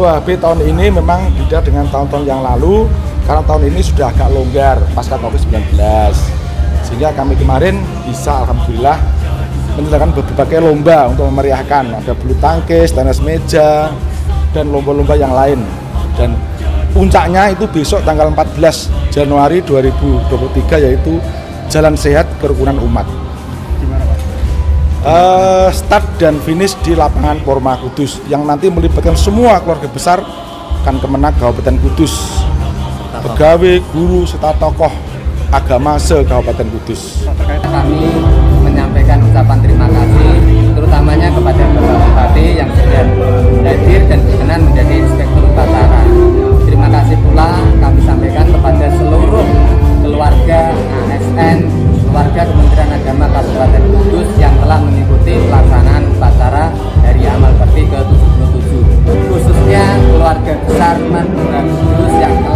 Untuk HAB tahun ini memang beda dengan tahun-tahun yang lalu, karena tahun ini sudah agak longgar pasca COVID-19. Sehingga kami kemarin bisa alhamdulillah menyelenggarakan berbagai lomba untuk memeriahkan. Ada bulu tangkis, tenis meja, dan lomba-lomba yang lain. Dan puncaknya itu besok tanggal 14 Januari 2023 yaitu Jalan Sehat Kerukunan Umat. Start dan finish di lapangan Porma Kudus yang nanti melibatkan semua keluarga besar kan Kemenag Kabupaten Kudus, pegawai, guru, serta tokoh agama se-Kabupaten Kudus. Kami menyampaikan ucapan terima kasih terutamanya kepada Bapak Bupati yang sudah hadir dan berkenan menjadi Inspektur Upacara. Terima kasih pula kami sampaikan kepada seluruh keluarga ASN, keluarga Kementerian Agama Kabupaten Kudus yang telah mengikuti pelaksanaan upacara dari amal bakti ke-77, khususnya keluarga besar Kementerian Kudus yang